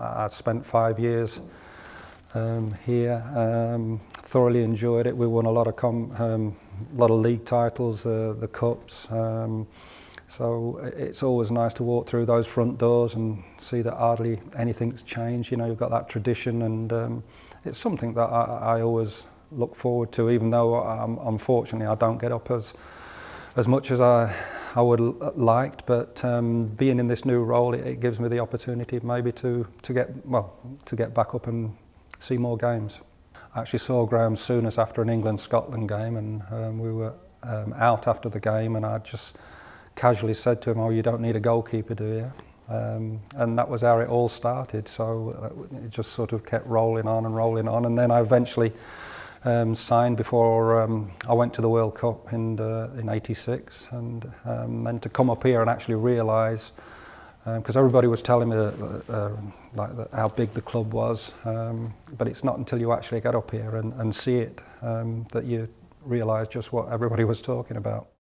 I spent 5 years here, thoroughly enjoyed it. We won a lot of league titles, the cups, so it's always nice to walk through those front doors and see that hardly anything's changed. You know, you've got that tradition, and it's something that I always look forward to, even though unfortunately I don't get up as much as I would have liked, but being in this new role, it gives me the opportunity maybe to get back up and see more games. I actually saw Graham Souness after an England-Scotland game, and we were out after the game, and I just casually said to him, "Oh, you don't need a goalkeeper, do you?" And that was how it all started, so it just sort of kept rolling on, and then I eventually signed before I went to the World Cup in '86, and then to come up here and actually realise, because everybody was telling me how big the club was, but it's not until you actually get up here and see it that you realise just what everybody was talking about.